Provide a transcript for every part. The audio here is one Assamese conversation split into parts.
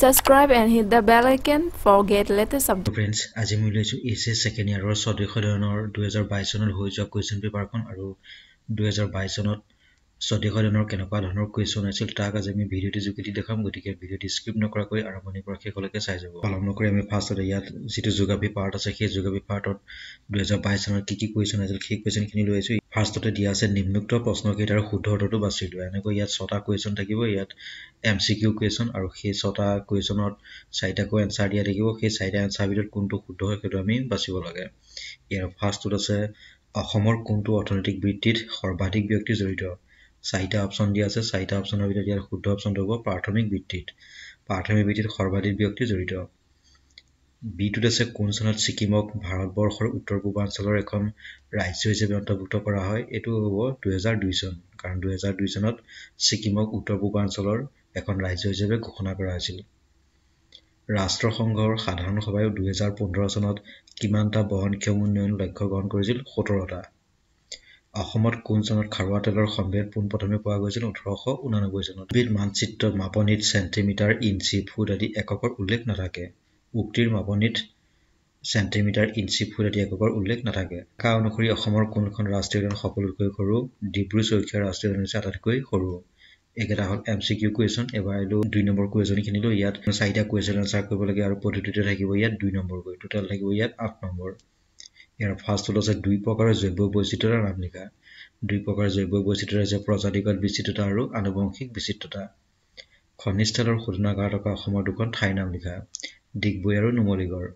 Subscribe and hit the bell icon for get latest updates. Friends, आज मैं लेचु इसे second year और सौ देखो दोनों और 2022 नल हो जाओ question paper कौन और 2022 नल सौ देखो दोनों के नकाल दोनों question ऐसे टाक आज मैं video टी जुगती देखा मुझे ठीक है video टी skip न करा कोई आरामनी पर रखे कोलेक्ट साइज़ हो। पालम नो करे मैं फास्ट रह याद जितने जुगा भी part ऐसे खेल जुगा भी part और 2022 नल की question ऐसे खेल question किन्हीं लोए चु Firstly, the answer निम्नलिखित प्रश्नों के तरह खुद होटो तो बस इड वायने को याद सौता क्वेश्चन था कि वो याद MCQ क्वेश्चन और खेस सौता क्वेश्चन और साइडा को आंसर दिया था कि वो खेस साइडा आंसर भी तो कुंटो खुद हो के तरह में बस इवो लगे यार फास्ट तो रसे अहमर कुंटो अर्थनैतिक बीटिड खरबाटिक व्यक्ति जरूरी साइडा ऑप्शन दिया से साइडा ऑप्शन अभी तो यार खुद ऑप्शन होगा प्राथमिक बीटिड खरबाटिक व्यक्ति जरूरी बीटुत আছে কোন চনত সিকিমক ভাৰতবৰ্ষৰ উত্তৰ-পূৰ্বাঞ্চলৰ এখন ৰাজ্য হিচাপে অন্তৰ্ভুক্ত কৰা হয় এটো হ'ব 2002 চন কাৰণ 2002 চনত সিকিমক উত্তৰ-পূৰ্বাঞ্চলৰ এখন ৰাজ্য হিচাপে ঘোষণা কৰা হৈছিল ৰাষ্ট্ৰসংঘৰ সাধাৰণ সভাই 2015 চনত কিমানটা বহনক্ষম উন্নয়ন লক্ষ্য গ্ৰহণ কৰিছিল 17টা অসমত কোন চনত খাৰুৱা তেলৰ সম্ভেদ পোনপ্ৰথমে পোৱা গৈছিল 1889 চনত বিৰ মানচিত্ৰ মাপনীত সেন্টিমিটাৰ ইঞ্চি ফুট আদি এককৰ উল্লেখ নাথাকে উক্তিৰ মাপনীত সেন্টিমিটাৰ ইঞ্চি ফুট আদি এককৰ উল্লেখ নাথাকে কা অনুসৰি অসমৰ কোনখন ৰাষ্ট্ৰীয় উদ্যান সকলোতকৈ সৰু ডিব্ৰু চৈখোৱা ৰাষ্ট্ৰীয় উদ্যান আটাইতকৈ সৰু একেটা হ'ল এমচিকিউ কোৱেচন এবাইলো 2 নম্বৰ কোৱেচনখিনি লৈ ইয়াত সাইডা কোৱেচন আনসাৰ কৰিব লাগে আৰু পদ্ধতিটো থাকিব ইয়াত 2 নম্বৰকৈ টোটাল থাকিব ইয়াত 8 নম্বৰ ইয়াৰ ফাৰ্ষ্ট হ'ল আছে দুই প্ৰকাৰৰ জৈৱ বৈচিত্ৰ্যৰ নাম লিখা দুই প্ৰকাৰৰ জৈৱ বৈচিত্ৰ্য আছে প্ৰজাতিগত বিচিত্ৰতা আৰু আনুবংশিক বিচিত্ৰতা খনিজতলৰ শোধনাগাৰ থকা অসমৰ দুখন ঠাইৰ নাম লিখা ডিগবৈ আৰু নুমলীগড়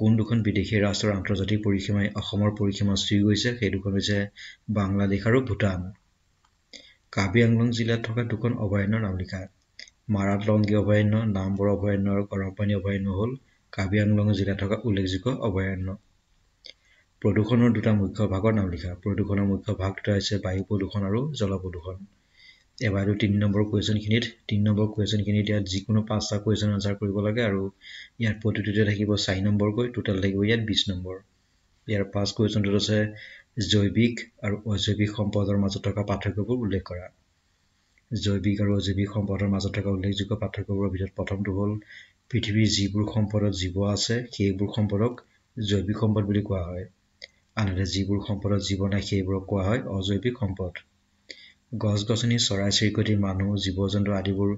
কোন দুখন বিদেশী ৰাষ্ট্ৰৰ আন্তৰ্জাতিক পৰিসীমাই অসমৰ পৰিসীমা চুই গৈছে সেই দুখন হৈছে বাংলাদেশ আৰু ভূটান কাৰ্বি আংলং জিলাত থকা দুখন অভয়াৰণ্যৰ নাম লিখা মাৰাতলংগী অভয়াৰণ্য নামবৰ অভয়াৰণ্য আৰু গৰমপানী অভয়াৰণ্য হ'ল কাৰ্বি আংলং জিলাত থকা উল্লেখযোগ্য অভয়াৰণ্য প্ৰদূষণৰ দুটা মুখ্য ভাগৰ নাম লিখা প্ৰদূষণৰ মুখ্য ভাগ দুটা হৈছে বায়ু প্ৰদূষণ আৰু জল প্ৰদূষণ এবাৰো 3 নম্বৰ কোৱেচনখিনিত 3 নম্বৰ কোৱেচনখিনিত ইয়াত যিকোনো 5টা কোৱেচন আনসাৰ কৰিব লাগে আৰু ইয়াৰ প্ৰতিটোতে থাকিব 4 নম্বৰকৈ টোটাল থাকিব ইয়াত 20 নম্বৰ ইয়াৰ 5 কোৱেচনটো আছে জৈৱিক আৰু অজৈৱিক সম্পদৰ মাজত থকা পাৰ্থক্যবোৰ উল্লেখ কৰা জৈৱিক আৰু অজৈৱিক সম্পদৰ মাজত থকা উল্লেখযোগ্য পাৰ্থক্যবোৰৰ ভিতৰত প্ৰথমটো হ'ল পৃথিৱীৰ যিবোৰ সম্পদত জীৱ আছে সেইবোৰ সম্পদক জৈৱিক সম্পদ বুলি কোৱা হয় আনহাতে যিবোৰ সম্পদত জীৱ নাই সেইবোৰক কোৱা হয় অজৈৱিক সম্পদ গছ-গছনি চৰাই-চিৰিকটি মানুহ জীৱ-জন্তু আদিবোৰ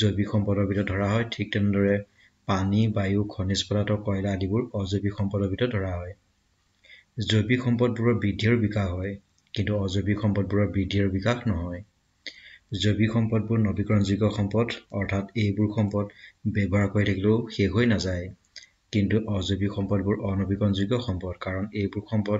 জৈৱিক সম্পদৰ ভিতৰত ধৰা হয় ঠিক তেনেদৰে পানী বায়ু খনিজ পদাৰ্থ কয়লা আদিবোৰ অজৈৱিক সম্পদৰ ভিতৰত ধৰা হয় জৈৱিক সম্পদবোৰৰ বৃদ্ধি আৰু বিকাশ হয় কিন্তু অজৈৱিক সম্পদবোৰৰ বৃদ্ধি আৰু বিকাশ নহয় জৈৱিক সম্পদবোৰ নৱীকৰণযোগ্য সম্পদ অৰ্থাৎ এইবোৰ সম্পদ ব্যৱহাৰ কৰি থাকিলেও শেষ হৈ নাযায় কিন্তু অজৈৱিক সম্পদবোৰ অনৱীকৰণযোগ্য সম্পদ কাৰণ এইবোৰ সম্পদ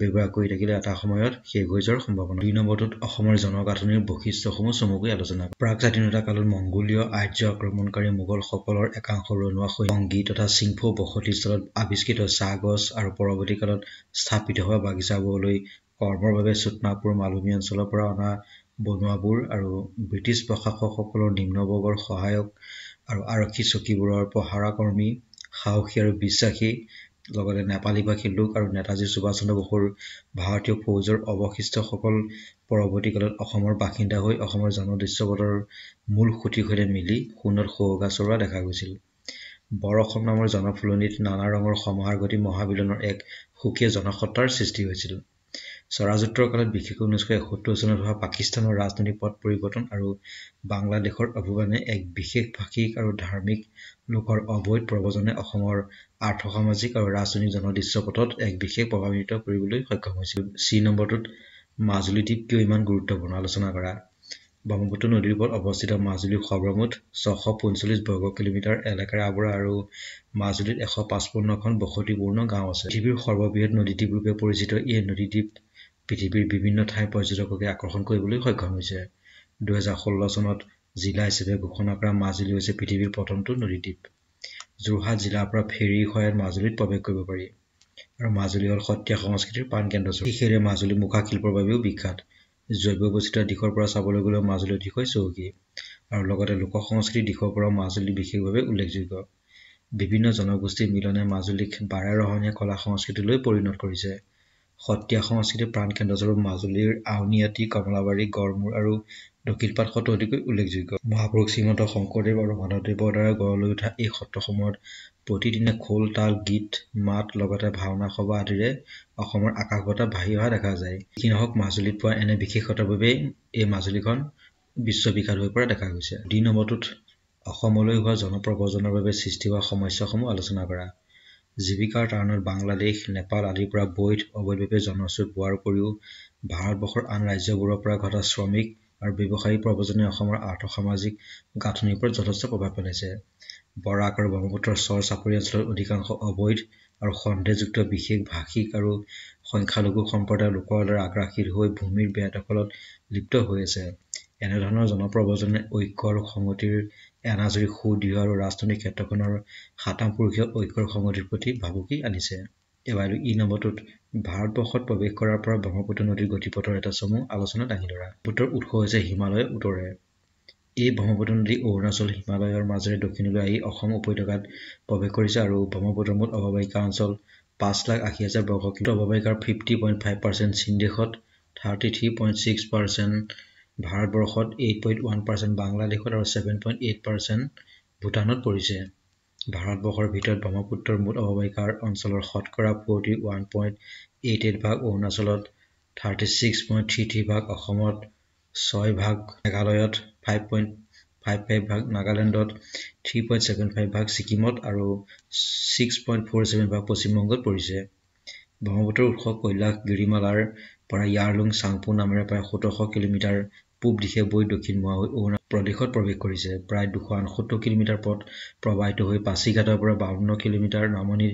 ব্যৱহাৰ কৰি থাকিলে এটা সময়ত শেষ হৈ যোৱাৰ সম্ভাৱনা দুই নম্বৰটোত অসমৰ জনগাঁথনিৰ বৈশিষ্ট্যসমূহ চমুকৈ আলোচনা কৰা প্ৰাক স্বাধীনতা কালৰ মংগোলীয় আৰ্য আক্ৰমণকাৰী মোগল সকলৰ একাংশ ৰনোৱা হৈ সংগী তথা সিংফৌ বসতিস্থলত আৱিষ্কৃত চাহ গছ আৰু পৰৱৰ্তী কালত স্থাপিত হোৱা বাগিচাবোৰলৈ কৰ্মৰ বাবে চুটনাপুৰ মালভূমি অঞ্চলৰ পৰা অনা বনুৱাবোৰ আৰু ব্ৰিটিছ প্ৰশাসকসকলৰ নিম্নবৰ্গৰ সহায়ক আৰু আৰক্ষী চকীবোৰৰ পহাৰাকৰ্মী সাহসী আৰু বিশ্বাসী লগতে নেপালী ভাষী লোক আৰু নেতাজী সুভাষ চন্দ্ৰ বসুৰ ভাৰতীয় ফৌজৰ অৱশিষ্টসকল পৰৱৰ্তী কালত অসমৰ বাসিন্দা হৈ অসমৰ জনদৃশ্যপটৰ মূল খুঁটিৰ সৈতে মিলি সুন্দৰ সুৱগা চৰোৱা দেখা গৈছিল বৰ অসম নামৰ জনফুলনিত নানা ৰঙৰ সমাহাৰ ঘটি মহাবিলনৰ এক সুকীয়া জনসত্তাৰ সৃষ্টি হৈছিল স্বৰাজোত্তৰ কালত বিশেষকৈ 1971 চনত হোৱা পাকিস্তানৰ ৰাজনৈতিক পথ পৰিৱৰ্তন আৰু বাংলাদেশৰ অভ্যুত্থানে এক বিশেষ ভাষিক আৰু ধাৰ্মিক লোকৰ অবৈধ প্ৰৱজনে অসমৰ আৰ্থসামাজিক আৰু ৰাজনৈতিক জনদৃশ্যপটত এক বিশেষ প্ৰভাৱিত কৰিবলৈ সক্ষম হৈছিল চি নম্বৰটোত মাজুলী দ্বীপ কিয় ইমান গুৰুত্বপূৰ্ণ আলোচনা কৰা ব্ৰহ্মপুত্ৰ নদীৰ ওপৰত অৱস্থিত মাজুলী সৰ্বমুঠ 645 বৰ্গ কিলোমিটাৰ এলেকাৰ আৱৰা আৰু মাজুলীত 155খন বসতিপূৰ্ণ গাঁও আছে পৃথিৱীৰ সৰ্ববৃহৎ নদীদ্বীপ ৰূপে পৰিচিত এই নদীদ্বীপ পৃথিৱীৰ বিভিন্ন ঠাই পৰ্যটককে আকৰ্ষণ কৰিবলৈ সক্ষম হৈছে 2016 চনত জিলা হিচাপে ঘোষণা কৰা মাজুলী হৈছে পৃথিৱীৰ প্ৰথমটো নদীদ্বীপ যোৰহাট জিলাৰ পৰা ফেৰী হৈ মাজুলীত প্ৰৱেশ কৰিব পাৰি আৰু মাজুলী হ'ল সত্ৰীয়া সংস্কৃতিৰ প্ৰাণকেন্দ্ৰ হিচাপে মাজুলী মুখাশিল্পৰ বাবেও বিখ্যাত জৈৱ বৈচিত্ৰ্যৰ দিশৰ পৰা চাবলৈ গ'লে মাজুলী অতিকৈ চহকী আৰু লগতে লোক সংস্কৃতিৰ দিশৰ পৰা মাজুলী বিশেষভাৱে উল্লেখযোগ্য বিভিন্ন জনগোষ্ঠীৰ মিলনে মাজুলীক বাৰেৰহণীয়া কলা সংস্কৃতিলৈ পৰিণত কৰিছে সত্ৰীয়া সংস্কৃতিৰ প্ৰাণকেন্দ্ৰস্বৰূপ মাজুলীৰ আউনীআটী কমলাবাৰী গড়মূৰ আৰু ডকিল পাত সত্ৰ অতিকৈ উল্লেখযোগ্য। মহাপুৰুষ শ্ৰীমন্ত শংকৰদেৱ আৰু মাধৱদেৱৰ দ্বাৰা গঢ় লৈ উঠা এই সত্ৰসমূহত প্ৰতিদিনে খোল, তাল, গীত, মাত লগতে ভাওনা সভা আদিৰে অসমৰ আকাশ বতাহ ভাহি অহা দেখা যায়। যি নহওক মাজুলীত পোৱা এনে বিশেষতাৰ বাবে এই মাজুলীখন বিশ্ববিখ্যাত হৈ পৰা দেখা গৈছে। দুই নম্বৰটোত অসমলৈ হোৱা জনপ্ৰব্ৰজনৰ বাবে সৃষ্টি হোৱা সমস্যাসমূহ আলোচনা কৰা। জীৱিকাৰ কাৰণত বাংলাদেশ, নেপাল আদিৰ পৰা বৈধ অবৈধভাৱে জনশ্ৰুত পোৱাৰ উপৰিও ভাৰতবৰ্ষৰ আন ৰাজ্যবোৰৰ পৰা ঘটা শ্ৰমিক আৰু ব্যৱসায়ী প্ৰব্ৰজনে অসমৰ আৰ্থসামাজিক গাঁথনিৰ ওপৰত যথেষ্ট প্ৰভাৱ পেলাইছে। বৰাক আৰু ব্ৰহ্মপুত্ৰৰ চৰ চাপৰি অঞ্চলত অধিকাংশ অবৈধ আৰু সন্দেহযুক্ত বিশেষ ভাষিক আৰু সংখ্যালঘু সম্প্ৰদায়ৰ লোকৰ দ্বাৰা আগ্ৰাসীৰ হৈ ভূমিৰ বেয়া দখলত লিপ্ত হৈ আছে। এনেধৰণৰ জনপ্ৰব্ৰজনে ঐক্য আৰু সংগতিৰ এনাজৰী সুদৃঢ় আৰু ৰাজনৈতিক ক্ষেত্ৰখনৰ সাতামপুৰুষীয় ঐক্যৰ সংগতিৰ প্ৰতি ভাবুকি আনিছে। এবাৰ ই নম্বৰটোত ভাৰতবৰ্ষত প্ৰৱেশ কৰাৰ পৰা ব্ৰহ্মপুত্ৰ নদীৰ গতিপথৰ এটা চমু আলোচনা দাঙি ধৰা। পুত্ৰৰ উৎস হৈছে হিমালয়ৰ উত্তৰে। এই ব্ৰহ্মপুত্ৰ নদী অৰুণাচল হিমালয়ৰ মাজেৰে দক্ষিণলৈ আহি অসম উপত্যকাত প্ৰৱেশ কৰিছে আৰু ব্ৰহ্মপুত্ৰৰ মুঠ অৱবাহিকা অঞ্চল 5,80,000 বৰ্গ কিলোমিটাৰ। অৱবাহিকাৰ 50.5% চীন দেশত, 33.6% ভাৰতবৰ্ষত, 8.1% বাংলাদেশত আৰু 7.8% ভূটানত পৰিছে। ভাৰতবৰ্ষৰ ভিতৰত ব্ৰহ্মপুত্ৰৰ মুঠ অৱবাহিকাৰ অঞ্চলৰ শতকৰা 41.88% অৰুণাচলত, 36.33% অসমত, 6% মেঘালয়ত, 5.55% নাগালেণ্ডত, 3.75% ছিকিমত আৰু 6.47% পশ্চিমবংগত পৰিছে। ব্ৰহ্মপুত্ৰৰ উৎস কৈলাশ গিৰিমালাৰ পৰা য়াৰলুং চাংপু নামেৰে প্ৰায় 1700 কিলোমিটাৰ পূব দিশে বৈ দক্ষিণমুৱা হৈ অৰুণাচল প্ৰদেশত প্ৰৱেশ কৰিছে। প্ৰায় 268 কিলোমিটাৰ পথ প্ৰবাহিত হৈ পাছিঘাটৰ পৰা 52 কিলোমিটাৰ নামনিৰ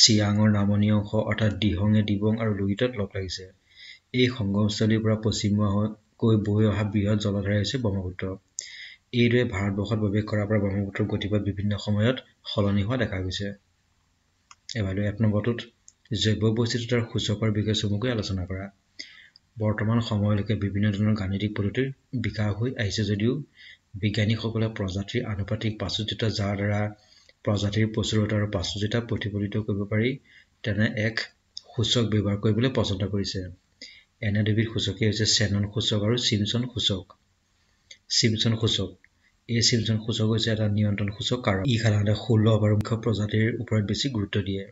ছিয়াঙৰ নামনি অংশ অৰ্থাৎ দিহঙে দিবং আৰু লুইতত লগ লাগিছে। এই সংগমস্থলীৰ পৰা পশ্চিমমুৱাকৈ বৈ অহা বৃহৎ জলধাৰা হৈছে ব্ৰহ্মপুত্ৰ। এইদৰে ভাৰতবৰ্ষত প্ৰৱেশ কৰাৰ পৰা ব্ৰহ্মপুত্ৰৰ গতিপথ বিভিন্ন সময়ত সলনি হোৱা দেখা গৈছে। এবাৰ 1 নম্বৰটোত জৈৱ বৈচিত্ৰতাৰ সূচকৰ বিষয়ে চমুকৈ আলোচনা কৰা। বৰ্তমান সময়লৈকে বিভিন্ন ধৰণৰ গাণিতিক পদ্ধতিৰ বিকাশ হৈ আহিছে যদিও বিজ্ঞানীসকলে প্ৰজাতিৰ আনুপাতিক প্ৰাচুৰ্যতা, যাৰ দ্বাৰা প্ৰজাতিৰ প্ৰচুৰতা আৰু প্ৰাচুৰ্যতা প্ৰতিফলিত কৰিব পাৰি, তেনে এক সূচক ব্যৱহাৰ কৰিবলৈ পছন্দ কৰিছে। এনে দুবিধ সূচকেই হৈছে চেনন সূচক আৰু চিমছন সূচক। চিমছন সূচক এই চিমছন সূচক হৈছে এটা নিয়ন্ত্ৰণ সূচক, কাৰণ ই সাধাৰণতে সুলভ আৰু মুখ্য প্ৰজাতিৰ ওপৰত বেছি গুৰুত্ব দিয়ে।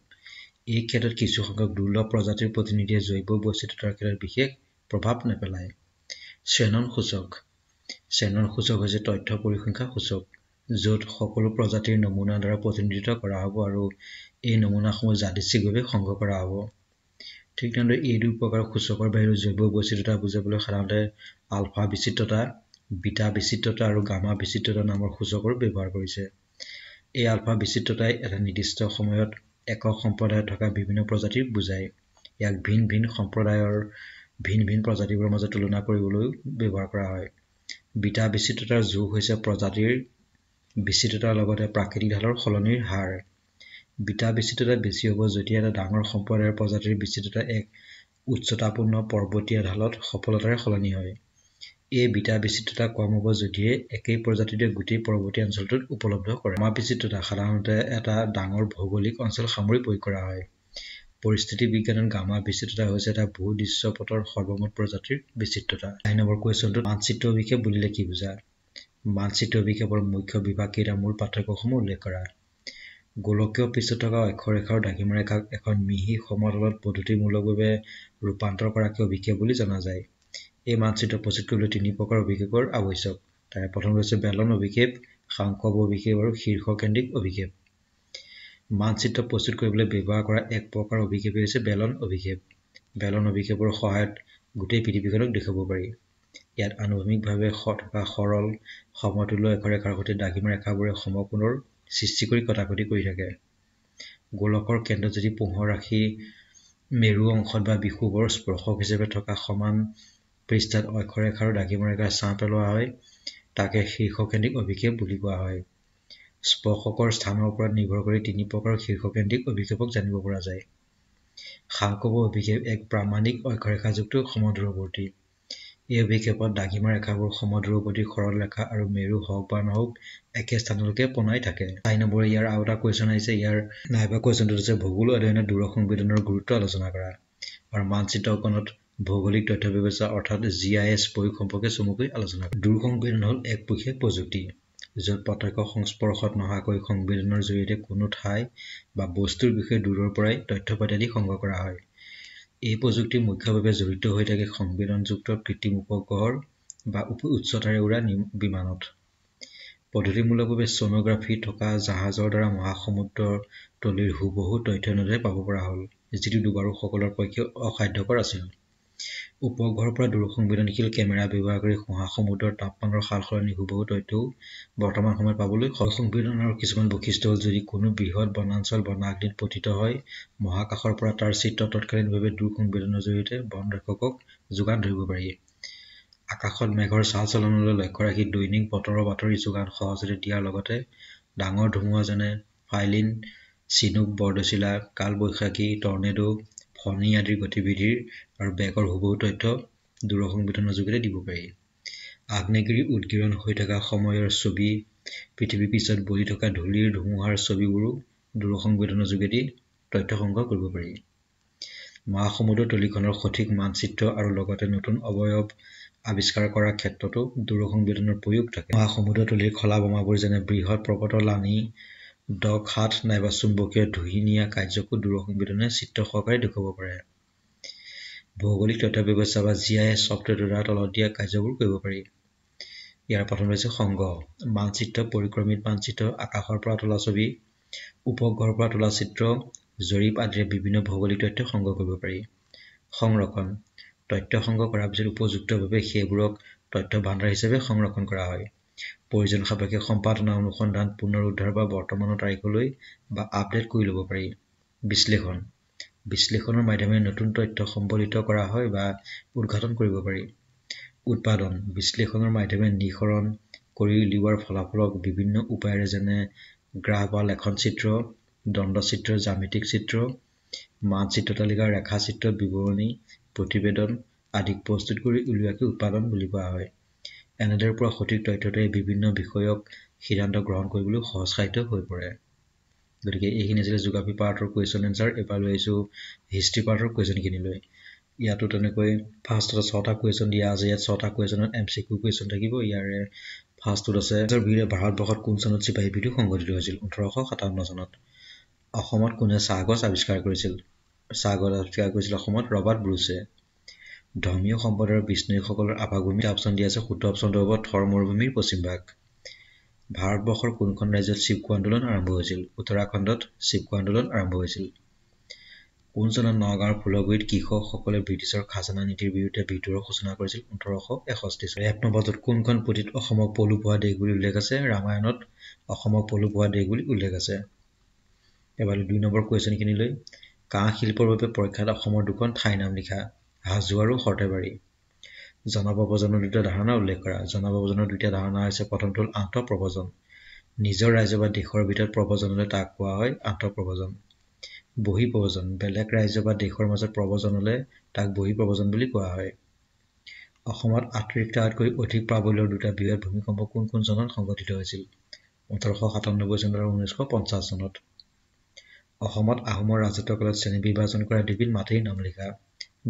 এই ক্ষেত্ৰত কিছু সংখ্যক দুৰ্লভ প্ৰজাতিৰ প্ৰতিনিধিয়ে জৈৱ বৈচিত্ৰতাৰ ক্ষেত্ৰত বিশেষ প্ৰভাৱ নেপেলায়। চেনন সূচক হৈছে তথ্য পৰিসংখ্যা সূচক, য'ত সকলো প্ৰজাতিৰ নমুনাৰ দ্বাৰা প্ৰতিনিধিত্ব কৰা হ'ব আৰু এই নমুনাসমূহ যাদৃচ্ছিকভাৱে সংগ্ৰহ কৰা হ'ব। ঠিক তেনেদৰে এই দুই প্ৰকাৰৰ সূচকৰ বাহিৰেও জৈৱ বৈচিত্ৰতা বুজাবলৈ সাধাৰণতে আলফা বিচিত্ৰতা, বিটা বিচিত্ৰতা আৰু গামা বিচিত্ৰতা নামৰ সূচকৰ ব্যৱহাৰ কৰিছে। এই আলফা বিচিত্ৰতাই এটা নিৰ্দিষ্ট সময়ত একক সম্প্ৰদায়ত থকা বিভিন্ন প্ৰজাতিৰ বুজায়। ইয়াক ভিন ভিন সম্প্ৰদায়ৰ ভিন ভিন প্ৰজাতিবোৰৰ মাজত তুলনা কৰিবলৈও ব্যৱহাৰ কৰা হয়। বিটা বিচিত্ৰতাৰ যোগ হৈছে প্ৰজাতিৰ বিচিত্ৰতাৰ লগতে প্ৰাকৃতিক ঢালৰ সলনিৰ হাৰ। বিটা বিচিত্ৰতা বেছি হ'ব যেতিয়া এটা ডাঙৰ সম্প্ৰদায়ৰ প্ৰজাতিৰ বিচিত্ৰতা এক উচ্চতাপূৰ্ণ পৰ্বতীয়া ঢালত সফলতাৰে সলনি হয়। এই বিটা বিচিত্ৰতা কম হ'ব যদিহে একেই প্ৰজাতিটোৱে গোটেই পৰ্বতীয় অঞ্চলটোত উপলব্ধ কৰে। গামা বিচিত্ৰতা সাধাৰণতে এটা ডাঙৰ ভৌগোলিক অঞ্চল সামৰি প্ৰয়োগ কৰা হয়। পৰিস্থিতি বিজ্ঞানত গামা বিচিত্ৰতা হৈছে এটা ভূ দৃশ্যপটৰ সৰ্বমুঠ প্ৰজাতিৰ বিচিত্ৰতা। 9 নম্বৰ কুৱেশ্যনটোত মানচিত্ৰ অভিক্ষেপ বুলিলে কি বুজা? মানচিত্ৰ অভিক্ষেপৰ মুখ্য বিভাগ কেইটা, মূল পাৰ্থক্যসমূহ উল্লেখ কৰা। গোলকীয় পৃষ্ঠত থকা অক্ষৰেখা আৰু দ্ৰাঘিমাৰেখাক এখন মিহি সমতলত পদ্ধতিমূলকভাৱে ৰূপান্তৰ কৰাকে অভিক্ষেপ বুলি জনা যায়। এই মানচিত্ৰ প্ৰস্তুত কৰিবলৈ 3 প্ৰকাৰ অভিক্ষেপৰ আৱশ্যক। তাৰে প্ৰথম হৈছে বেলন অভিক্ষেপ, সাংকব অভিক্ষেপ আৰু শীৰ্ষকেন্দ্ৰিক অভিক্ষেপ। মানচিত্ৰ প্ৰস্তুত কৰিবলৈ ব্যৱহাৰ কৰা 1 প্ৰকাৰ অভিক্ষেপেই হৈছে বেলন অভিক্ষেপ। বেলন অভিক্ষেপৰ সহায়ত গোটেই পৃথিৱীখনক দেখুৱাব পাৰি। ইয়াত আনুভৱিকভাৱে থকা সৰল সমতুল্য অক্ষৰেখাৰ সৈতে দ্ৰাঘিমা ৰেখাবোৰে সমকোণৰ সৃষ্টি কৰি কটাকটি কৰি থাকে। গোলকৰ কেন্দ্ৰত যদি পোহৰ ৰাখি মেৰু অংশত বা বিষুৱৰ স্পৰ্শক হিচাপে থকা সমান পৃষ্ঠাত অক্ষৰেখা আৰু দ্ৰাঘিমাৰেখাৰ ছাঁ পেলোৱা হয়, তাকে শীৰ্ষকেন্দ্ৰিক অভিক্ষেপ বুলি কোৱা হয়। স্পৰ্শকৰ স্থানৰ ওপৰত নিৰ্ভৰ কৰি 3 প্ৰকাৰৰ শীৰ্ষকেন্দ্ৰিক অভিক্ষেপক জানিব পৰা যায়। সাংকব অভিক্ষেপ এক প্ৰামাণিক অক্ষৰেখাযুক্ত সমদূৰৱৰ্তী। এই অভিক্ষেপত দ্ৰাঘিমা ৰেখাবোৰ সমদূৰৱৰ্তী সৰল ৰেখা আৰু মেৰু হওক বা নহওক একে স্থানলৈকে পোনাই থাকে। 4 নম্বৰে ইয়াৰ আৰু এটা কুৱেশ্যন আহিছে। ইয়াৰ নাইবা কুৱেশ্যনটো হৈছে ভূগোল অধ্যয়নত দূৰসংবেদনৰ গুৰুত্ব আলোচনা কৰা। আৰু মানচিত্ৰ অংকনত ভৌগোলিক তথ্য ব্যৱস্থা অৰ্থাৎ GIS প্ৰয়োগ সম্পৰ্কে চমুকৈ আলোচনা কৰিম। দূৰ সংবেদন হ'ল এক বিশেষ প্ৰযুক্তি য'ত প্ৰত্যক্ষ সংস্পৰ্শত নহাকৈ সংবেদনৰ জৰিয়তে কোনো ঠাই বা বস্তুৰ বিষয়ে দূৰৰ পৰাই তথ্য পাতি সংগ্ৰহ কৰা হয়। এই প্ৰযুক্তি মুখ্যভাৱে জড়িত হৈ থাকে সংবেদনযুক্ত কৃত্ৰিম উপগ্ৰহৰ বা উচ্চতাৰে উৰা বিমানত। পদ্ধতিমূলকভাৱে ছ'ন'গ্ৰাফী থকা জাহাজৰ দ্বাৰা মহাসমুদ্ৰৰ তলিৰ হুবহু তথ্য নদৰে পাব পৰা হ'ল, যিটো ডুবাৰুসকলৰ পক্ষে অসাধ্যকৰ আছিল। উপগ্ৰহৰ পৰা দূৰসংবেদনশীল কেমেৰা ব্যৱহাৰ কৰি মহাসমুদ্ৰৰ তাপমানৰ সালসলনি হুবহু তথ্যও বৰ্তমান সময়ত পাবলৈ সংবেদনৰ কিছুমান বৈশিষ্ট্য হ'ল, যদি কোনো বৃহৎ বনাঞ্চল বনাগ্নিত পতিত হয়, মহাকাশৰ পৰা তাৰ চিত্ৰ তৎকালীনভাৱে দূৰসংবেদনৰ জৰিয়তে বন ৰক্ষকক যোগান ধৰিব পাৰি। আকাশত মেঘৰ চালচলনলৈ লক্ষ্য ৰাখি দৈনিক বতৰৰ বাতৰি যোগান সহজতে দিয়াৰ লগতে ডাঙৰ ধুমুহা যেনে ফাইলিন, চিনুক, বৰদৈচিলা, কালবৈশাখী, টৰ্নেডো, ফণী আদিৰ গতিবিধিৰ আৰু বেগৰ হুবহু তথ্য দূৰসংবেদনৰ যোগেৰে দিব পাৰি। আগ্নেয়গিৰি উদগীৰণ হৈ থকা সময়ৰ ছবি, পৃথিৱীৰ পিছত বলি থকা ধূলিৰ ধুমুহাৰ ছবিবোৰো দূৰসংবেদনৰ যোগেদি তথ্য সংগ্ৰহ কৰিব পাৰি। মহাসমুদ্ৰ তলিখনৰ সঠিক মানচিত্ৰ আৰু লগতে নতুন অৱয়ব আৱিষ্কাৰ কৰাৰ ক্ষেত্ৰতো দূৰসংবেদনৰ প্ৰয়োগ থাকে। মহাসমুদ্ৰ তলিৰ খলা বোমাবোৰ যেনে বৃহৎ পৰ্বতৰ লানি, ডক হাট নাইবা চুম্বকীয় ধুইনিয়া কাৰ্যকো দূৰসংবেদনে চিত্ৰ সহকাৰে দেখুৱাব পাৰে। ভৌগোলিক তথ্য ব্যৱস্থা বা GIS ছফ্টৱেৰৰ দ্বাৰা তলত দিয়া কাৰ্যবোৰ কৰিব পাৰি। ইয়াৰ প্ৰথম হৈছে সংগ্ৰহ মানচিত্ৰ, পৰিক্ৰমিত মানচিত্ৰ, আকাশৰ পৰা তোলা ছবি, উপগ্ৰহৰ পৰা তোলা চিত্ৰ, জৰীপ আদিৰে বিভিন্ন ভৌগোলিক তথ্য সংগ্ৰহ কৰিব পাৰি। সংৰক্ষণ তথ্য সংগ্ৰহ কৰাৰ পিছত উপযুক্তভাৱে সেইবোৰক তথ্য ভাণ্ডাৰ হিচাপে সংৰক্ষণ কৰা হয়। প্ৰয়োজন সাপেক্ষে সম্পাদনা, অনুসন্ধান, পুনৰ উদ্ধাৰ বা বৰ্তমানৰ তাৰিখলৈ বা আপডেট কৰি ল'ব পাৰি। বিশ্লেষণ বিশ্লেষণৰ মাধ্যমেৰে নতুন তথ্য সম্বলিত কৰা হয় বা উদ্ঘাটন কৰিব পাৰি। উৎপাদন বিশ্লেষণৰ মাধ্যমেৰে নিঃসৰণ কৰি উলিওৱাৰ ফলাফলক বিভিন্ন উপায়েৰে যেনে গ্ৰাফ বা লেখন চিত্ৰ, দণ্ডচিত্ৰ, জ্যামিতিক চিত্ৰ, মানচিত্ৰ তালিকা, ৰেখাচিত্ৰ, বিৱৰণী, প্ৰতিবেদন আদি প্ৰস্তুত কৰি উলিওৱাকে উৎপাদন বুলি কোৱা হয়। এনেদৰে পৰা সঠিক তথ্যতে বিভিন্ন বিষয়ক সিদ্ধান্ত গ্ৰহণ কৰিবলৈ সহজ সাধ্য হৈ পৰে। গতিকে এইখিনি আছিলে জিঅ'গ্ৰাফী পাৰ্টৰ কুৱেশ্যন এনচাৰ। এবাৰ লৈ আহিছোঁ হিষ্ট্ৰী পাৰ্টৰ কুৱেশ্যনখিনিলৈ। ইয়াতো তেনেকৈ ফাৰ্ষ্টত 6টা কুৱেশ্যন দিয়া আছে। ইয়াত 6টা কুৱেশ্যনত MCQ কুৱেশ্যন থাকিব। ইয়াৰে ফাৰ্ষ্টটোত আছে ভাৰতবৰ্ষত কোন চনত চিপাহী বিদ্ৰোহ সংঘটিত হৈছিল? 1857 চনত। অসমত কোনে চাহগছ আৱিষ্কাৰ কৰিছিল? চাহগছ আৱিষ্কাৰ কৰিছিল অসমত ৰবাৰ্ট ব্ৰুছে। ধৰ্মীয় সম্প্ৰদায়ৰ বিষ্ণুসকলৰ আভাভূমি অপশ্যন দিয়া আছে। শুদ্ধ অপশ্যনটো হ'ব থৰ মৰুভূমিৰ পশ্চিম ভাগ। ভাৰতবৰ্ষৰ কোনখন ৰাজ্যত শিবকো আন্দোলন আৰম্ভ হৈছিল? উত্তৰাখণ্ডত শিবকো আন্দোলন আৰম্ভ হৈছিল। কোন চনত নগাঁৱৰ ফুলগুৰিত কৃষকসকলে ব্ৰিটিছৰ খাজানা নীতিৰ বিৰুদ্ধে বিদ্ৰোহৰ সূচনা কৰিছিল? 1861। ইয়াত নৱজত কোনখন পুথিত অসমক পলুপোৱা দেশ বুলি উল্লেখ আছে? ৰামায়ণত অসমক পলুপোৱা দেশ বুলি উল্লেখ আছে। এবাৰ 2 নম্বৰ কুৱেশ্যনখিনিলৈ। কাঁহ শিল্পৰ বাবে পৰীক্ষাত অসমৰ 2খন ঠাইৰ নাম লিখা। হাজো আৰু সৰ্থেবাৰী। জনপ্ৰব্ৰজনৰ 2টা ধাৰণা উল্লেখ কৰা। জনপ্ৰব্ৰজনৰ 2টা ধাৰণা হৈছে, প্ৰথমটো হ'ল আন্তঃপ্ৰব্ৰজন। নিজৰ ৰাজ্য বা দেশৰ ভিতৰত প্ৰব্ৰজনলৈ তাক কোৱা হয় আন্তঃপ্ৰব্ৰজন। বহিঃপ্ৰব্ৰজন বেলেগ ৰাজ্য বা দেশৰ মাজত প্ৰব্ৰজনলৈ তাক বহিঃপ্ৰব্ৰজন বুলি কোৱা হয়। অসমত 8ৰ অধিক প্ৰাবল্যৰ 2টা বৃহৎ ভূমিকম্প কোন কোন চনত সংঘটিত হৈছিল? 1897 চন আৰু 1950 চনত। অসমত আহোমৰ ৰাজত্বকালত শ্ৰেণী বিভাজন কৰা দুবিধ মাটিৰ নাম লিখা।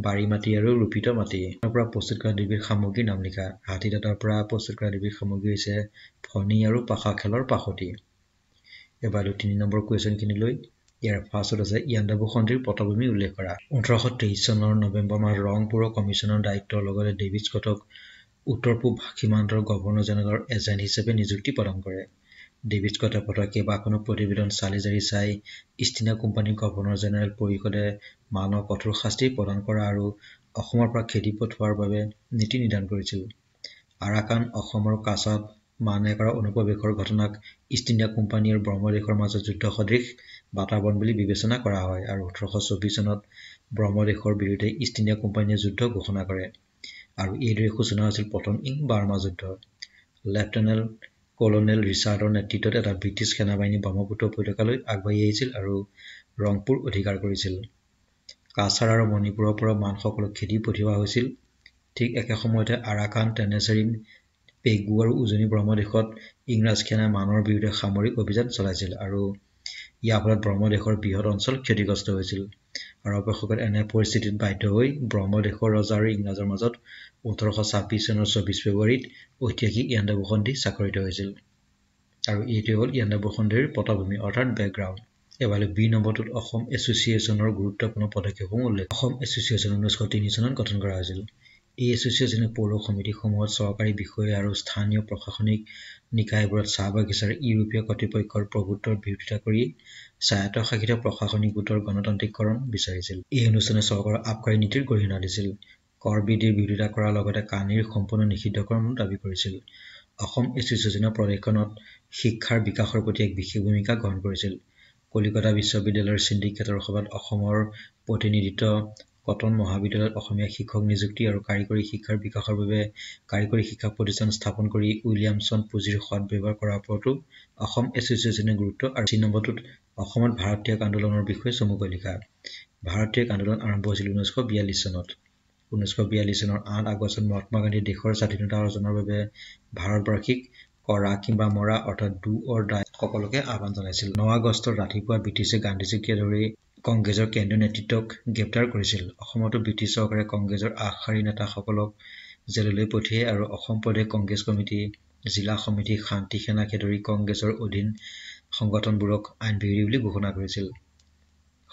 বাৰী মাটি আৰু ৰূপিত মাটি। তাৰ পৰা প্ৰস্তুত কৰা দুবিধ সামগ্ৰীৰ নাম লিখা। হাতী দাঁতৰ পৰা প্ৰস্তুত কৰা দুবিধ সামগ্ৰী হৈছে ফণী আৰু পাশা খেলৰ পাশতি। এবাৰ 3 নম্বৰ কুৱেশ্যনখিনিলৈ। ইয়াৰ ফাৰ্ষ্টত আছে ইয়াণ্ডাবু সন্ধিৰ পটভূমি উল্লেখ কৰা। 1823 চনৰ নৱেম্বৰ মাহত ৰংপুৰৰ কমিশ্যনৰ দায়িত্বৰ লগতে ডেভিড স্কটক উত্তৰ পূব সীমান্তৰ গভৰ্ণৰ জেনেৰেলৰ এজেণ্ট হিচাপে নিযুক্তি প্ৰদান কৰে। ডেভিড স্কটে পঠোৱা কেইবাখনো প্ৰতিবেদন চালি জাৰি চাই ইষ্ট ইণ্ডিয়া কোম্পানীৰ গভৰ্ণৰ জেনেৰেল পৰিষদে মানৱ কঠোৰ শাস্তি প্ৰদান কৰা আৰু অসমৰ পৰা খেদি পঠোৱাৰ বাবে নীতি নিৰ্ধাৰণ কৰিছিল। আৰাকান, অসমৰ কাছাপ মানে কৰা অনুপ্ৰৱেশৰ ঘটনাক ইষ্ট ইণ্ডিয়া কোম্পানী আৰু ব্ৰহ্মদেশৰ মাজত যুদ্ধ সদৃশ বাতাবৰণ বুলি বিবেচনা কৰা হয় আৰু 1824 চনত ব্ৰহ্মদেশৰ বিৰুদ্ধে ইষ্ট ইণ্ডিয়া কোম্পানীয়ে যুদ্ধ ঘোষণা কৰে আৰু এইদৰে সূচনা হৈছিল প্ৰথম ইং বাৰ্মা যুদ্ধ। লেফটেনেণ্ট কলনেল ৰিচাৰ্ডৰ নেতৃত্বত এটা ব্ৰিটিছ সেনাবাহিনী ব্ৰহ্মপুত্ৰ উপত্যকালৈ আগবাঢ়ি আহিছিল আৰু ৰংপুৰ অধিকাৰ কৰিছিল। কাছাৰ আৰু মণিপুৰৰ পৰা মানসকলক খেদি পঠিওৱা হৈছিল। ঠিক একে সময়তে আৰাকান, টেনেচেৰিম, পেগু আৰু উজনি ব্ৰহ্মদেশত ইংৰাজ সেনাই মানৰ বিৰুদ্ধে সামৰিক অভিযান চলাইছিল আৰু ইয়াৰ ফলত ব্ৰহ্মদেশৰ বৃহৎ অঞ্চল ক্ষতিগ্ৰস্ত হৈছিল। and a posited by Doi, Bromo de Horozari in Nazarmazot, Utrohosapi Senor Sobis Favorit, Uteki and the Buhondi, Sakurito Isil. Our Etol and the Buhondi, Potabumi, or background. এবারে বি নম্বরটোত অসম এসোসিয়েশনৰ গুৰুত্বপূৰ্ণ পদক্ষেপসমূহ অসম এসোসিয়েশনৰ 1903 চনত গঠন কৰা হৈছিল এই এসোসিয়েশনে পৌৰ সমিতিসমূহৰ চৰকাৰী বিষয় আৰু স্থানীয় প্ৰশাসনিক নিকায়বোৰৰ সহভাগিতাৰে ইউৰোপীয় কৰ্তৃপক্ষৰ প্ৰভুত্বৰ বিৰোধিতা কৰি স্বায়ত্তশাসিত প্ৰশাসনিক গোটৰ গণতান্ত্ৰিকৰণ বিচাৰিছিল এই অনুষ্ঠানে চৰকাৰৰ আবকাৰী নীতিৰ গৰিহণা দিছিল কৰ বিধিৰ বিৰোধিতা কৰাৰ লগতে কানিৰ সম্পূৰ্ণ নিষিদ্ধকৰণ দাবী কৰিছিল অসম এসোসিয়েশনৰ প্ৰদেশখনত শিক্ষাৰ বিকাশৰ প্ৰতি এক বিশেষ ভূমিকা গ্ৰহণ কৰিছিল Kolikata Biswabidyalayar syndicate সভাত অসমৰ প্ৰতিনিধিত্ব কটন মহাবিদ্যালয়ত অসমীয়া শিক্ষক নিযুক্তি আৰু কাৰিকৰী শিক্ষাৰ বিকাশৰ বাবে কাৰিকৰী শিক্ষা প্ৰতিষ্ঠান স্থাপন কৰি উইলিয়ামছন পুঁজিৰ সদ্ব্যৱহাৰ কৰাৰ ওপৰতো অসম এছ'চিয়েচনে গুৰুত্ব আৰু চিহ্নবটত অসমত ভাৰতীয় আন্দোলনৰ বিষয়ে চমুকৈ লিখা ভাৰতীয় আন্দোলন আৰম্ভ হৈছিল 1942 চনত 1942 চনৰ 8 আগষ্টত মহাত্মা গান্ধী দেশৰ স্বাধীনতা অৰ্জনৰ বাবে ভাৰতবাসীক কৰা কিবা মৰা অৰ্থাৎ ডু অৰ ডাই সকলোকে আহ্বান জনাইছিল 9 আগষ্টৰ ৰাতিপুৱা ব্ৰিটিছে গান্ধীজিকে ধৰি কংগ্ৰেছৰ কেন্দ্ৰীয় নেতৃত্বক গ্ৰেপ্তাৰ কৰিছিল অসমতো ব্ৰিটিছ চৰকাৰে কংগ্ৰেছৰ আগশাৰী নেতাসকলক জেললৈ পঠিয়াই আৰু অসম প্ৰদেশ কংগ্ৰেছ কমিটি জিলা সমিতি শান্তি সেনাকে ধৰি কংগ্ৰেছৰ অধীন সংগঠনবোৰক আইনবিৰোধী বুলি ঘোষণা কৰিছিল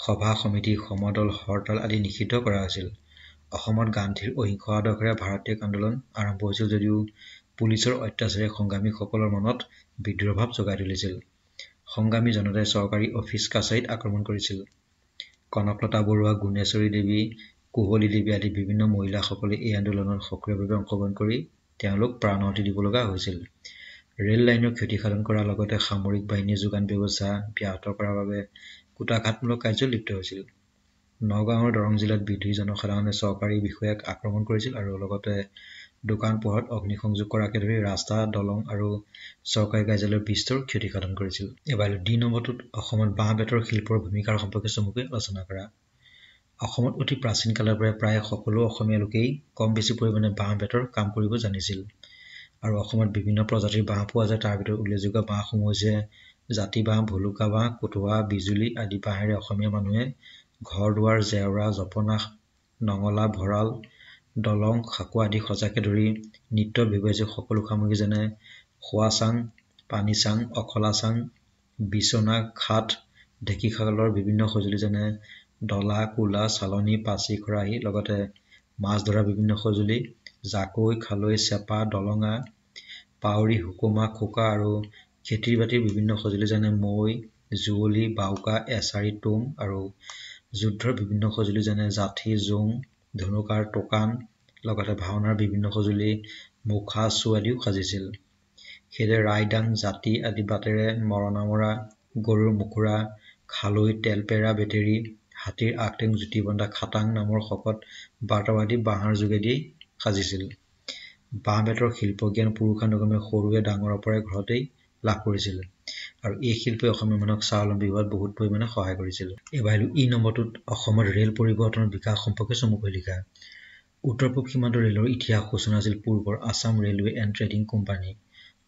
সভা সমিতি সমদল হৰতাল আদি নিষিদ্ধ কৰা হৈছিল অসমত গান্ধীৰ অহিংসা আদৰ্শৰে ভাৰতীয় আন্দোলন আৰম্ভ হৈছিল যদিও পুলিচৰ অত্যাচাৰে সংগ্ৰামীসকলৰ মনত বিদ্ৰোহ ভাৱ জগাই তুলিছিল সংগ্ৰামী জনতাই চৰকাৰী অফিচ কাছাৰীত আক্ৰমণ কৰিছিল কনকলতা বৰুৱা গুণেশ্বৰী দেৱী কোহলি দেৱী আদি বিভিন্ন মহিলাসকলে এই আন্দোলনৰ সক্ৰিয়ভাৱে অংশগ্ৰহণ কৰি তেওঁলোক প্ৰাণহতি দিবলগা হৈছিল ৰেল লাইনৰ ক্ষতিসাধন কৰাৰ লগতে সামৰিক বাহিনীৰ যোগান ব্যৱস্থা ব্যাহত কৰাৰ বাবে কুটাঘাতমূলক কাৰ্য লিপ্ত হৈছিল নগাঁৱৰ দৰং জিলাত বিদ্ৰোহী জনসাধাৰণে চৰকাৰী বিষয়াক আক্ৰমণ কৰিছিল আৰু লগতে দোকান পোহাৰত অগ্নি সংযোগ কৰাকে ধৰি ৰাস্তা দলং আৰু চৰকাৰী কাৰ্যালয়ৰ বিস্তৰ ক্ষতিসাধন কৰিছিল এবাৰ ডি নম্বৰটোত অসমত বাঁহ বেতৰ শিল্পৰ ভূমিকাৰ সম্পৰ্কে চমুকৈ আলোচনা কৰা অসমত অতি প্ৰাচীন কালৰ পৰা প্ৰায় সকলো অসমীয়া লোকেই কম বেছি পৰিমাণে বাঁহ বেতৰ কাম কৰিব জানিছিল আৰু অসমত বিভিন্ন প্ৰজাতিৰ বাঁহ পোৱা যায় তাৰ ভিতৰত উল্লেখযোগ্য বাঁহসমূহ হৈছে জাতি বাঁহ ভলুকা বাঁহ কটোৱা বিজুলী আদি বাঁহেৰে অসমীয়া মানুহে ঘৰ দুৱাৰ জেওৰা জপনা নঙলা ভৰাল দলং খাকু আদি খজাকে ধৰি নিত্য ব্যৱহৃত সকলো সামগ্ৰী যেনে খোৱা চাং পানী চাং অখলা চাং বিছনা খাট ঢেঁকীশালৰ বিভিন্ন সঁজুলি যেনে ডলা কুলা চালনী পাচি খৰাহি লগতে মাছ ধৰা বিভিন্ন সঁজুলি জাকৈ খালৈ চেপা দলঙা পাউৰি হুকুমা খোকা আৰু খেতিৰ বাতিৰ বিভিন্ন সঁজুলি যেনে মৈ জুৱলি বাউকা এছাৰি তুম আৰু যুদ্ধৰ বিভিন্ন সঁজুলি যেনে জাঠি জোং ধনুকাৰ টোকান লগতে ভাওনাৰ বিভিন্ন সঁজুলি মুখা চু আদিও সাজিছিল হেদে ৰাইডাং জাতি আদি বাটেৰে মৰণামৰা গৰুৰ মুকুৰা খালৈ তেলপেৰা বেটেৰী হাতীৰ আগটেং জুতি বন্ধা খাটাং নামৰ শকত বাটৱাদী বাঁহৰ যোগেদি সাজিছিল বাঁহ বেতৰ শিল্পজ্ঞান পুৰুষানুক্ৰমে সৰুৱে ডাঙৰৰ পৰা ঘৰতেই লাভ কৰিছিল আৰু এই শিল্পই অসমীয়া মানুহক স্বাৱলম্বী হোৱাত বহুত পৰিমাণে সহায় কৰিছিল এবাৰ ই নম্বৰটোত অসমৰ ৰেল পৰিবহণৰ বিকাশ সম্পৰ্কে চমুকৈ লিখা উত্তৰ পূব সীমান্ত ৰেলৰ ইতিহাস সূচনা আছিল পূৰ্বৰ Assam railway and trading company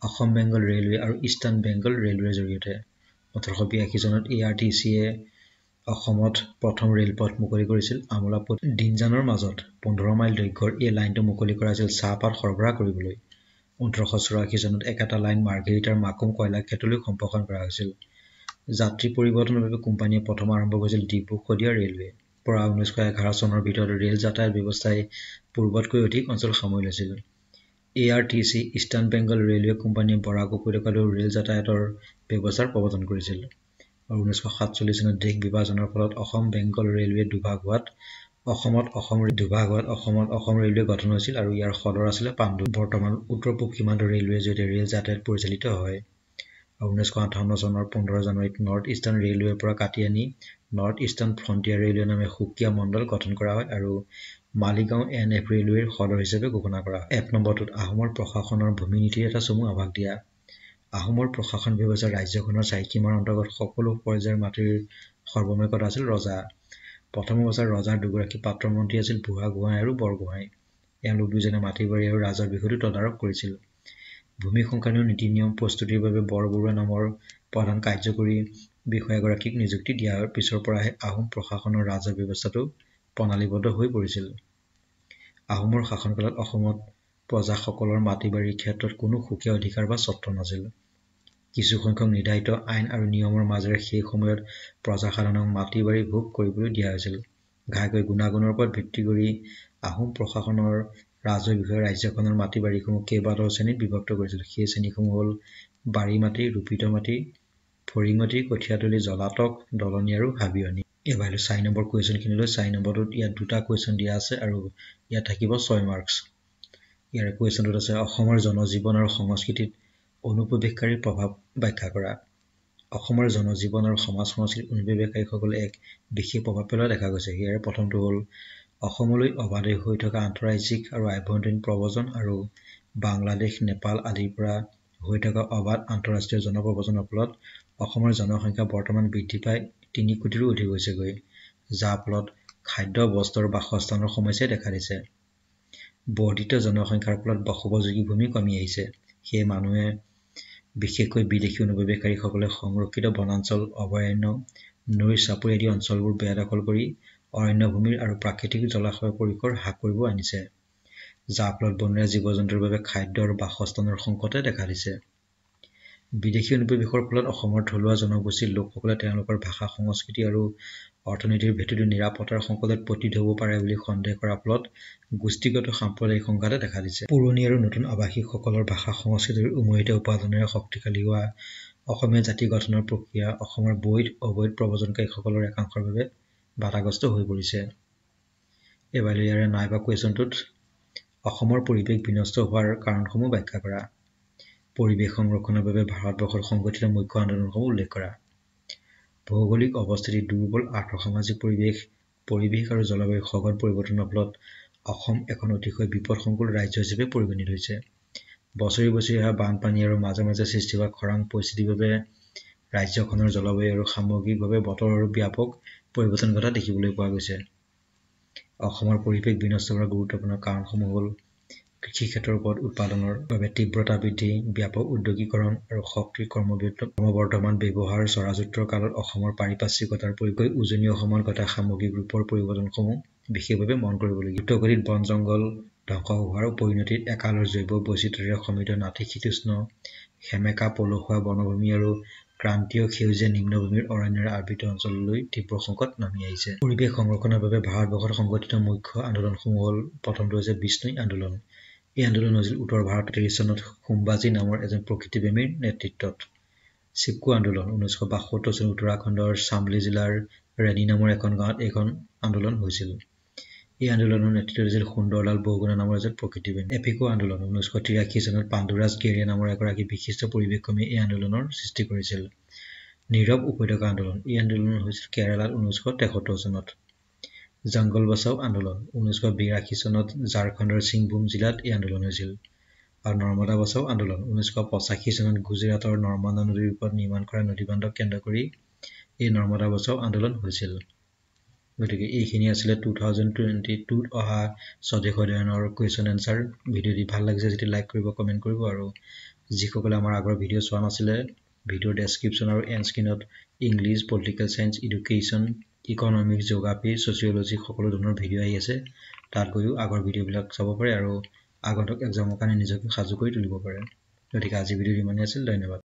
Assam Bengal railway আৰু ইষ্টাৰ্ণ বেংগল ৰেলৱেৰ জৰিয়তে 1882 চনত ARTCয়ে অসমত প্ৰথম ৰেলপথ মুকলি কৰিছিল আমোলাপট ডিনজানৰ মাজত 15 মাইল দৈৰ্ঘ্যৰ এই লাইনটো মুকলি কৰা আছিল চাহপাত সৰবৰাহ কৰিবলৈ 1984 চনত একাটা লাইন মাৰ্গেৰিটাৰ মাকুম কয়লা ক্ষেত্ৰলৈ সম্প্ৰসাৰণ কৰা হৈছিল যাত্ৰী পৰিবহণৰ বাবে কোম্পানীয়ে প্ৰথম আৰম্ভ কৰিছিল ডিব্ৰুগড় শদিয়া ৰেলৱে পৰা 1911 চনৰ ভিতৰত ৰেল যাতায়ত ব্যৱস্থাই পূৰ্বতকৈ অধিক অঞ্চল সামৰি লৈছিল ARTC ইষ্টাৰ্ণ বেংগল ৰেলৱে কোম্পানীয়ে বৰাক উপত্যকালৈ ৰেল যাতায়তৰ ব্যৱস্থাৰ প্ৰৱৰ্তন কৰিছিল আৰু 1947 চনত দেশ বিভাজনৰ ফলত অসম বেংগল ৰেলৱে দুভাগ হোৱাত অসমত অসম ৰেলৱে গঠন হৈছিল আৰু ইয়াৰ সদৰ আছিল পাণ্ডু বৰ্তমান উত্তৰ পূব সীমান্ত ৰেলৱে জৰিয়তে ৰেল যাতায়ত পৰিচালিত হয় 1958 চনৰ 15 জানুৱাৰীত নৰ্থ ইষ্টাৰ্ণ ৰেলৱেৰ পৰা কাটি আনি নৰ্থ ইষ্টাৰ্ণ ফ্ৰণ্টিয়াৰ ৰেলৱে নামে সুকীয়া মণ্ডল গঠন কৰা হয় আৰু মালিগাঁও NF ৰেলৱেৰ সদৰ হিচাপে ঘোষণা কৰা হয় এক নম্বৰটোত আহোমৰ প্ৰশাসনৰ ভূমি নীতিৰ এটা চমু আভাস দিয়া আহোমৰ প্ৰশাসন ব্যৱস্থা ৰাজ্যখনৰ চাৰিসীমাৰ অন্তৰ্গত সকলো পৰ্যায়ৰ মাটিৰ সৰ্বময়কতা আছিল ৰজা প্ৰথম অৱস্থাৰ ৰজাৰ দুগৰাকী পাত্ৰ মন্ত্ৰী আছিল বুঢ়াগোহাঁই আৰু বৰগোহাঁই এওঁলোক দুজনে মাটি বাৰী আৰু ৰাজৰ বিষয়টো তদাৰক কৰিছিল ভূমি সংক্ৰান্তীয় নীতি নিয়ম প্ৰস্তুতিৰ বাবে বৰবৰুৱা নামৰ প্ৰধান কাৰ্যকৰী বিষয়াগৰাকীক নিযুক্তি দিয়াৰ পিছৰ পৰা আহোম প্ৰশাসনৰ ৰাজহ ব্যৱস্থাটো প্ৰণালীবদ্ধ হৈ পৰিছিল। আহোমৰ শাসনকালত অসমত প্ৰজাসকলৰ মাটি-বাৰীৰ ক্ষেত্ৰত কোনো সুকীয়া অধিকাৰ বা স্বত্ব নাছিল। কিছু সংখ্যক নিৰ্ধাৰিত আইন আৰু নিয়মৰ মাজেৰে সেই সময়ত প্ৰজাসাধাৰণক মাটি-বাৰী ভোগ কৰিবলৈ দিয়া হৈছিল। ঘাইকৈ গুণাগুণৰ ওপৰত ভিত্তি কৰি আহোম প্ৰশাসনৰ ৰাজহ বিষয়ে ৰাজ্যখনৰ মাটি-বাৰীসমূহ কেইবাটাও শ্ৰেণীত বিভক্ত কৰিছিল। সেই শ্ৰেণীসমূহ হ'ল বাৰী মাটি, ৰূপিত মাটি, ফৰিং মাটি, কঠীয়াতলি, জলাতক, দলনি আৰু হাবিয়নি। এইবাৰ ৪ নম্বৰ কুৱেশ্যনখিনি লৈ ৪ নম্বৰটোত ইয়াত দুটা কুৱেশ্যন দিয়া আছে আৰু ইয়াত থাকিব ৬ মাৰ্কছ। ইয়াৰ কুৱেশ্যনটোত আছে অসমৰ জনজীৱন আৰু সংস্কৃতিত অনুপ্ৰৱেশকাৰীৰ প্ৰভাৱ ব্যাখ্যা কৰা। অসমৰ জনজীৱন আৰু সমাজ সংস্কৃতিত অনুপ্ৰৱেশকাৰীসকলে এক বিশেষ প্ৰভাৱ পেলোৱা দেখা গৈছে। ইয়াৰ প্ৰথমটো হ'ল অসমলৈ অবাধে হৈ থকা আন্তঃৰাজ্যিক আৰু আভ্যন্তৰীণ প্ৰব্ৰজন আৰু বাংলাদেশ, নেপাল আদিৰ পৰা হৈ থকা অবাধ আন্তঃৰাষ্ট্ৰীয় জনপ্ৰব্ৰজনৰ ফলত অসমৰ জনসংখ্যা বৰ্তমান বৃদ্ধি পাই ৩ কোটিৰো অধিক হৈছেগৈ, যাৰ ফলত খাদ্য, বস্ত্ৰ, বাসস্থানৰ সমস্যাই দেখা দিছে। বৰ্ধিত জনসংখ্যাৰ ফলত বসবাসযোগ্য ভূমি কমি আহিছে। সেয়ে মানুহে বিশেষকৈ বিদেশী অনুপ্ৰৱেশকাৰীসকলে সংৰক্ষিত বনাঞ্চল, অভয়াৰণ্য, নৈৰ চাপৰি আদি অঞ্চলবোৰ বেয়া দখল কৰি অৰণ্য ভূমিৰ আৰু প্ৰাকৃতিক জলাশয় পৰিসৰ হ্ৰাস কৰিব আনিছে, যাৰ ফলত বনৰীয়া জীৱ-জন্তুৰ বাবে খাদ্য আৰু বাসস্থানৰ সংকটে দেখা দিছে। বিদেশী অনুপ্ৰৱেশৰ ফলত অসমৰ থলুৱা জনগোষ্ঠীৰ লোকসকলে তেওঁলোকৰ ভাষা, সংস্কৃতি আৰু অৰ্থনীতিৰ ভেটিটো নিৰাপত্তাৰ সংকটত পতিত হ'ব পাৰে বুলি সন্দেহ কৰাৰ ফলত গোষ্ঠীগত সাম্প্ৰদায়িক সংঘাতে দেখা দিছে। পুৰণি আৰু নতুন আৱাসীসকলৰ ভাষা, সংস্কৃতিৰ উমৈহতীয়া উপাদানেৰে শক্তিশালী হোৱা অসমীয়া জাতি গঠনৰ প্ৰক্ৰিয়া অসমৰ বৈধ অবৈধ প্ৰব্ৰজনকাৰীসকলৰ একাংশৰ বাবে বাধাগ্ৰস্ত হৈ পৰিছে। এইবাৰ ইয়াৰে নাইবা কুৱেশ্যনটোত অসমৰ পৰিৱেশ বিনষ্ট হোৱাৰ কাৰণসমূহ ব্যাখ্যা কৰা। পৰিৱেশ সংৰক্ষণৰ বাবে ভাৰতবৰ্ষত সংগঠিত মুখ্য আন্দোলনসমূহ উল্লেখ কৰা। ভৌগোলিক অৱস্থিতি দুৰ্বল, আৰ্থসামাজিক পৰিৱেশ আৰু জলবায়ু সঘন পৰিৱৰ্তনৰ ফলত অসম এখন অতিশয় বিপদসংকুল ৰাজ্য হিচাপে পৰিগণিত হৈছে। বছৰি বছৰি অহা বানপানী আৰু মাজে মাজে সৃষ্টি হোৱা খৰাং পৰিস্থিতিৰ বাবে ৰাজ্যখনৰ জলবায়ু আৰু সামগ্ৰিকভাৱে বতৰৰ ব্যাপক পৰিৱৰ্তন ঘটা দেখিবলৈ পোৱা গৈছে। অসমৰ পৰিৱেশ বিনষ্ট হোৱাৰ গুৰুত্বপূৰ্ণ কাৰণসমূহ হ'ল কৃষি ক্ষেত্ৰৰ ওপৰত উৎপাদনৰ বাবে তীব্ৰতা বৃদ্ধি, ব্যাপক উদ্যোগীকৰণ আৰু শক্তিৰ ক্ৰমবৰ্ধমান ব্যৱহাৰ, চৰাজুতৰ কালত অসমৰ পাৰিপাৰ্শ্বিকতাৰ পৰিৱেশ, উজনি অসমত ঘটা সামগ্ৰিক ৰূপৰ পৰিৱৰ্তনসমূহ বিশেষভাৱে মন কৰিবলগীয়া। দ্ৰুতগতিত বন জংঘল ধ্বংস হোৱাৰ পৰিণতিত একালৰ জৈৱ বৈচিত্ৰ্যৰে সমৃদ্ধ নাতিশীতোষ্ণ, সেমেকা, পলসুৱা বনভূমি আৰু ক্ৰান্তীয় সেউজীয়া নিম্নভূমিৰ অৰণ্যৰে আবৃত অঞ্চললৈ তীব্ৰ সংকট নামি আহিছে। পৰিৱেশ সংৰক্ষণৰ বাবে ভাৰতবৰ্ষত সংগঠিত মুখ্য আন্দোলনসমূহ হ'ল প্ৰথমটো হৈছে বিষ্ণুই আন্দোলন। এই আন্দোলন হৈছিল উত্তৰ ভাৰতত ৩০ চনত সোমবাজী নামৰ এজন প্ৰকৃতিপ্ৰেমীৰ নেতৃত্বত। চিপকো আন্দোলন ১৯৭২ চনত উত্তৰাখণ্ডৰ চামলি জিলাৰ ৰেণী নামৰ এখন গাঁৱত এইখন আন্দোলন হৈছিল। এই আন্দোলনৰ নেতৃত্ব দিছিল সুন্দৰলাল বৰগুণা নামৰ এজন প্ৰকৃতিপ্ৰেমী। এপিকো আন্দোলন ১৯৮৩ চনত পাণ্ডুৰাজ গেৰিয়া নামৰ এগৰাকী বিশিষ্ট পৰিৱেশকৰ্মীয়ে এই আন্দোলনৰ সৃষ্টি কৰিছিল। নীৰৱ উপত্যকা আন্দোলন, এই আন্দোলন হৈছিল কেৰালাত ১৯৭৩ চনত। জংগল বচাও আন্দোলন ১৯৮২ চনত ঝাৰখণ্ডৰ ছিংভূম জিলাত এই আন্দোলন হৈছিল। আৰু নৰ্মদা বচাও আন্দোলন ১৯৮৫ চনত গুজৰাটৰ নৰ্মদা নদীৰ ওপৰত নিৰ্মাণ কৰা নদীবান্ধক কেন্দ্ৰ কৰি এই নৰ্মদা বচাও আন্দোলন হৈছিল। গতিকে এইখিনি আছিলে 2022ত অহা স্বদেশ অধ্যয়নৰ কুৱেশ্যন এনচাৰ। ভিডিঅ'টি ভাল লাগিছে যদি লাইক কৰিব, কমেণ্ট কৰিব আৰু যিসকলে আমাৰ আগৰ ভিডিঅ' চোৱা নাছিলে ভিডিঅ'ৰ ডেছক্ৰিপশ্যন আৰু এণ্ড স্ক্ৰীনত English, political science, education, economics, geography, sociology সকলো ধৰণৰ ভিডিঅ' আহি আছে। তাত গৈও আগৰ ভিডিঅ'বিলাক চাব পাৰে আৰু আগন্তুক এক্সামৰ কাৰণে নিজকে সাজু কৰি তুলিব পাৰে। গতিকে আজি ভিডিঅ'টো ইমানেই আছিল। ধন্যবাদ।